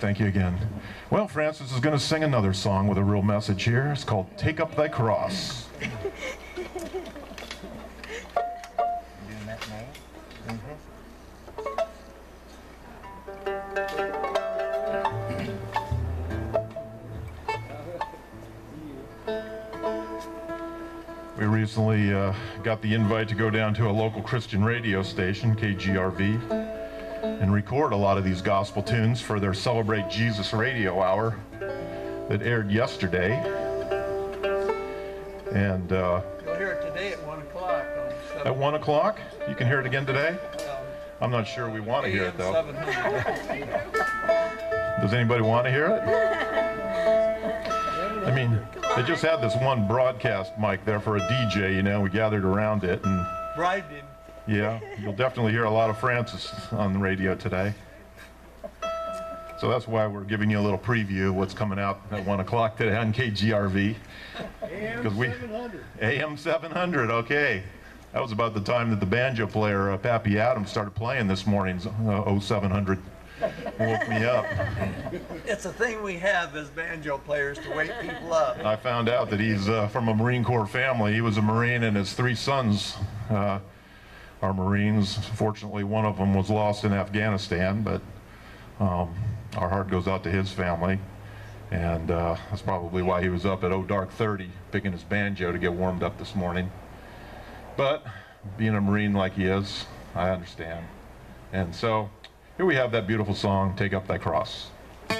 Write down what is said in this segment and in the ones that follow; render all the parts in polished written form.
Thank you again. Well, Francis is going to sing another song with a real message here. It's called Take Up Thy Cross. We recently got the invite to go down to a local Christian radio station, KGRV, and record a lot of these gospel tunes for their Celebrate Jesus radio hour that aired yesterday. And you'll hear it today at 1 o'clock. At 1 o'clock? You can hear it again today? I'm not sure we want to hear it though. Does anybody want to hear it? I mean, they just had this one broadcast mic there for a DJ, you know, we gathered around it and bribed him. Yeah, you'll definitely hear a lot of Francis on the radio today. So that's why we're giving you a little preview of what's coming out at 1 o'clock today on KGRV. AM 700. AM 700, okay. That was about the time that the banjo player, Pappy Adams, started playing this morning's 0700. Woke me up. It's a thing we have as banjo players to wake people up. I found out that he's from a Marine Corps family. He was a Marine and his three sons are Marines. Fortunately, one of them was lost in Afghanistan, but our heart goes out to his family, and that's probably why he was up at dark 30 picking his banjo to get warmed up this morning. But being a Marine like he is, I understand. And so here we have that beautiful song, Take Up Thy Cross. I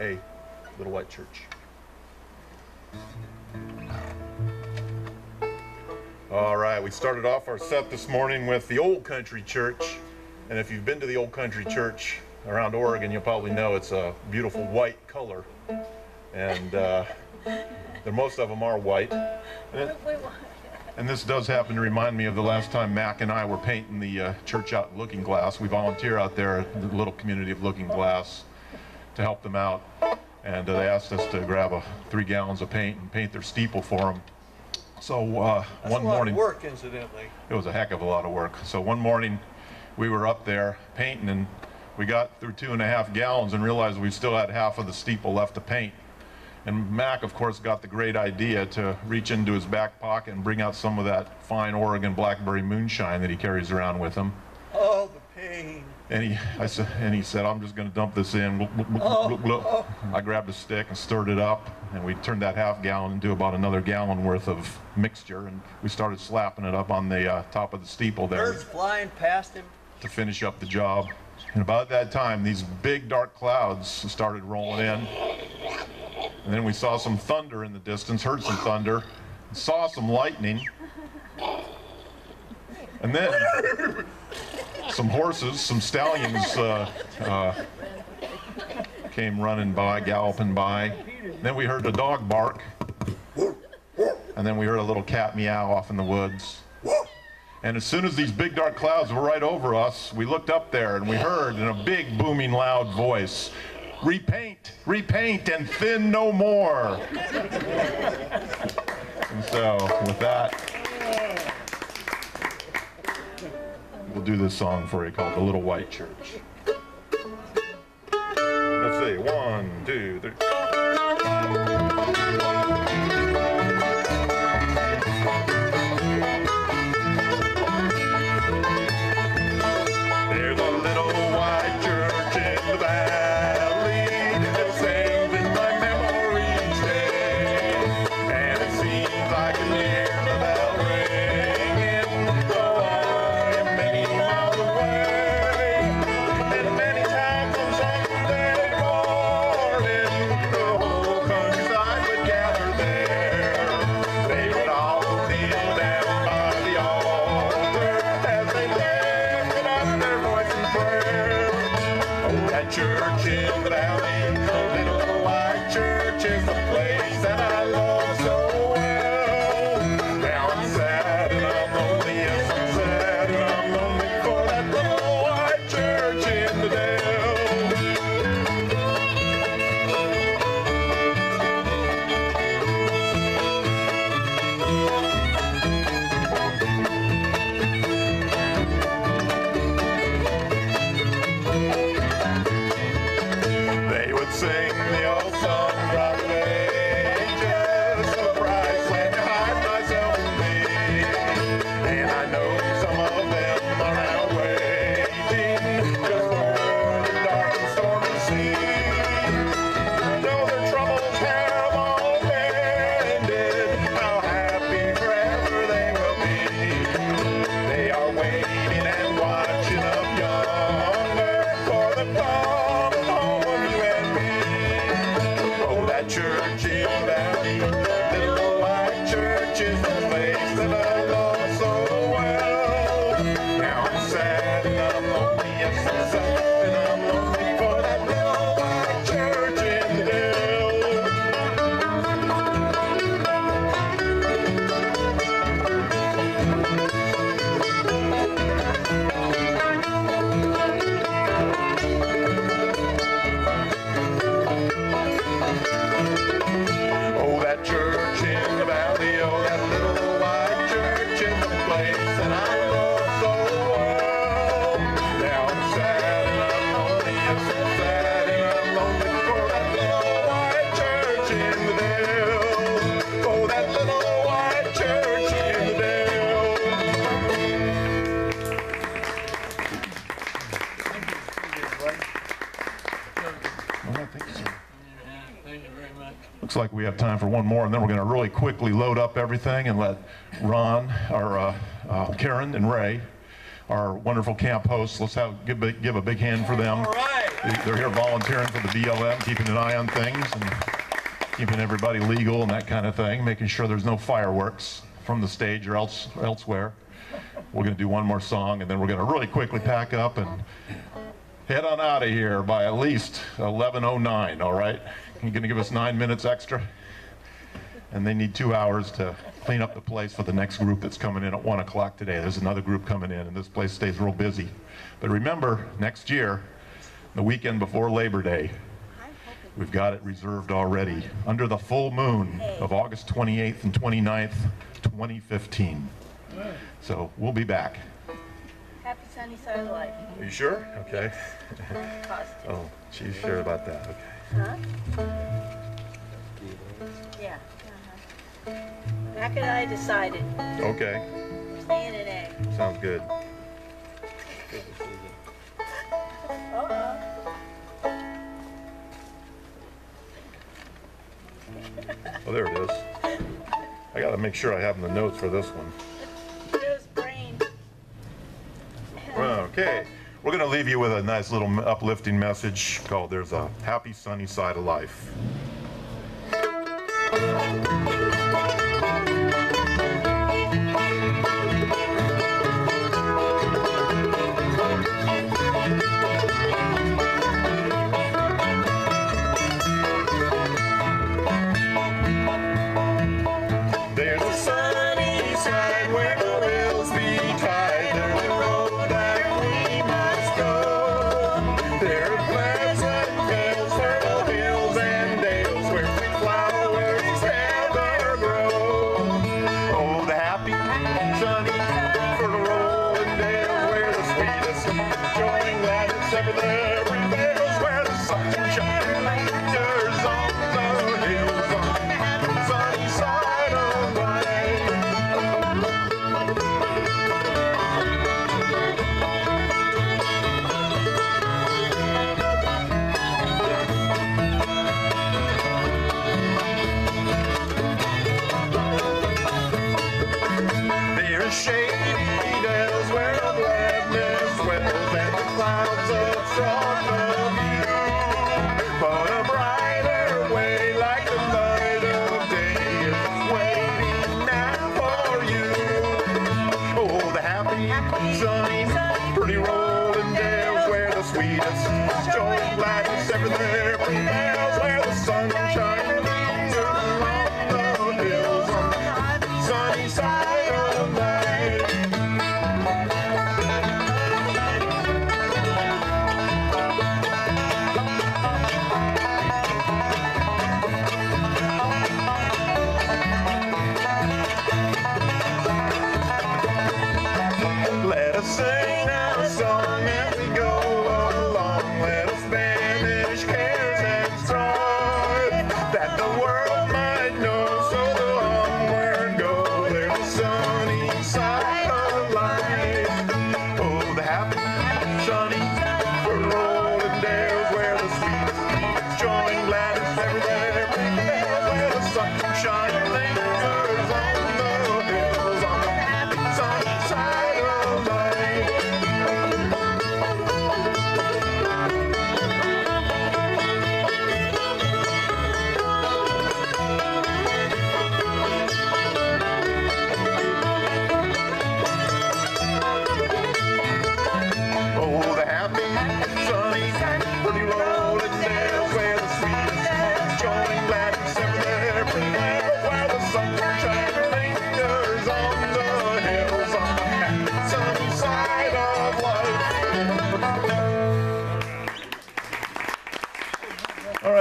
a little white church. All right, we started off our set this morning with the Old Country Church. And if you've been to the Old Country Church around Oregon, you'll probably know it's a beautiful white color. And most of them are white. And this does happen to remind me of the last time Mac and I were painting the church out at Looking Glass. We volunteer out there at the little community of Looking Glass to help them out. And they asked us to grab 3 gallons of paint and paint their steeple for them. So one morning... That's a lot of work, incidentally. It was a heck of a lot of work. So one morning we were up there painting, and we got through 2.5 gallons and realized we still had half of the steeple left to paint. And Mac, of course, got the great idea to reach into his back pocket and bring out some of that fine Oregon blackberry moonshine that he carries around with him. Oh, the pain. And he said, I'm just going to dump this in. Oh. I grabbed a stick and stirred it up, and we turned that half gallon into about another gallon worth of mixture, and we started slapping it up on the top of the steeple there. Birds flying past him. To finish up the job. And about that time, these big dark clouds started rolling in. And then we saw some thunder in the distance, heard some thunder, saw some lightning, and then some horses, some stallions came running by, galloping by. And then we heard the dog bark, and then we heard a little cat meow off in the woods. And as soon as these big dark clouds were right over us, we looked up there and we heard in a big, booming, loud voice, "Repaint, repaint, and thin no more." And so, with that, we'll do this song for you called "The Little White Church." Let's see, 1, 2, 3. Like we have time for one more, and then we're going to really quickly load up everything and let Ron, or Karen and Ray, our wonderful camp hosts, let's give a big hand for them. All right. They're here volunteering for the BLM, keeping an eye on things and keeping everybody legal and that kind of thing, making sure there's no fireworks from the stage or elsewhere. We're going to do one more song, and then we're going to really quickly pack up and head on out of here by at least 11:09, all right? You're going to give us 9 minutes extra? And they need 2 hours to clean up the place for the next group that's coming in at 1 o'clock today. There's another group coming in, and this place stays real busy. But remember, next year, the weekend before Labor Day, we've got it reserved already under the full moon of August 28th and 29th, 2015. So we'll be back. Happy sunny side of life. Are you sure? Okay. Oh, she's sure about that. Okay. Huh? Yeah. Mac and I decided. Okay. Stay in an egg. Sounds good. Oh, there it is. I gotta make sure I have the notes for this one. Okay, we're gonna leave you with a nice little uplifting message called There's a Happy Sunny Side of Life.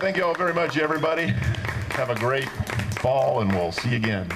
Thank you all very much, everybody. Have a great fall, and we'll see you again.